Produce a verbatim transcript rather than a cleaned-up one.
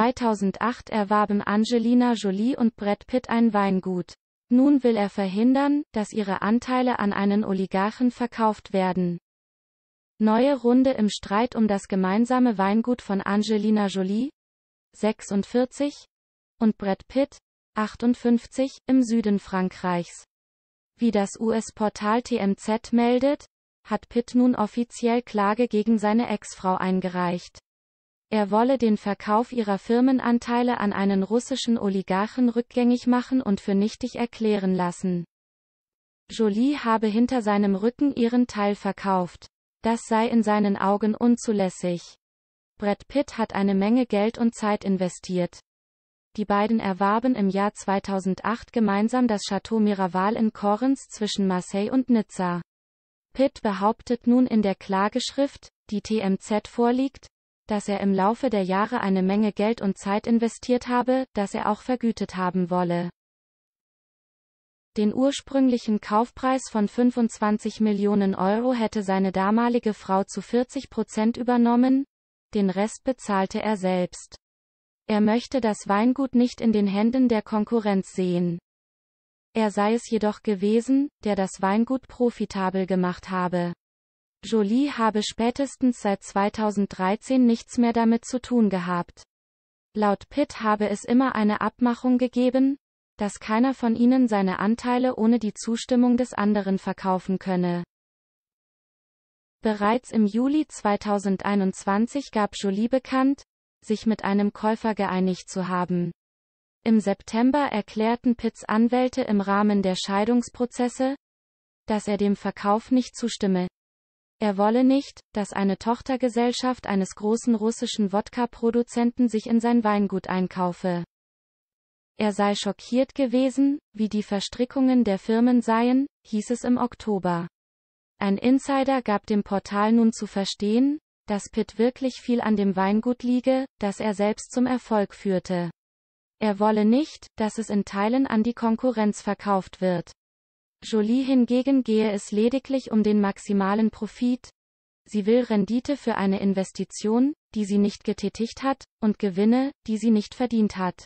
zweitausendacht erwarben Angelina Jolie und Brad Pitt ein Weingut. Nun will er verhindern, dass ihre Anteile an einen Oligarchen verkauft werden. Neue Runde im Streit um das gemeinsame Weingut von Angelina Jolie, sechsundvierzig, und Brad Pitt, achtundfünfzig, im Süden Frankreichs. Wie das U S-Portal T M Z meldet, hat Pitt nun offiziell Klage gegen seine Ex-Frau eingereicht. Er wolle den Verkauf ihrer Firmenanteile an einen russischen Oligarchen rückgängig machen und für nichtig erklären lassen. Jolie habe hinter seinem Rücken ihren Teil verkauft. Das sei in seinen Augen unzulässig. Brad Pitt hat eine Menge Geld und Zeit investiert. Die beiden erwarben im Jahr zweitausendacht gemeinsam das Château Miraval in Correns zwischen Marseille und Nizza. Pitt behauptet nun in der Klageschrift, die T M Z vorliegt, dass er im Laufe der Jahre eine Menge Geld und Zeit investiert habe, das er auch vergütet haben wolle. Den ursprünglichen Kaufpreis von fünfundzwanzig Millionen Euro hätte seine damalige Frau zu vierzig Prozent übernommen, den Rest bezahlte er selbst. Er möchte das Weingut nicht in den Händen der Konkurrenz sehen. Er sei es jedoch gewesen, der das Weingut profitabel gemacht habe. Jolie habe spätestens seit zweitausenddreizehn nichts mehr damit zu tun gehabt. Laut Pitt habe es immer eine Abmachung gegeben, dass keiner von ihnen seine Anteile ohne die Zustimmung des anderen verkaufen könne. Bereits im Juli zweitausendeinundzwanzig gab Jolie bekannt, sich mit einem Käufer geeinigt zu haben. Im September erklärten Pitts Anwälte im Rahmen der Scheidungsprozesse, dass er dem Verkauf nicht zustimme. Er wolle nicht, dass eine Tochtergesellschaft eines großen russischen Wodka-Produzenten sich in sein Weingut einkaufe. Er sei schockiert gewesen, wie die Verstrickungen der Firmen seien, hieß es im Oktober. Ein Insider gab dem Portal nun zu verstehen, dass Pitt wirklich viel an dem Weingut liege, das er selbst zum Erfolg führte. Er wolle nicht, dass es in Teilen an die Konkurrenz verkauft wird. Jolie hingegen gehe es lediglich um den maximalen Profit. Sie will Rendite für eine Investition, die sie nicht getätigt hat, und Gewinne, die sie nicht verdient hat.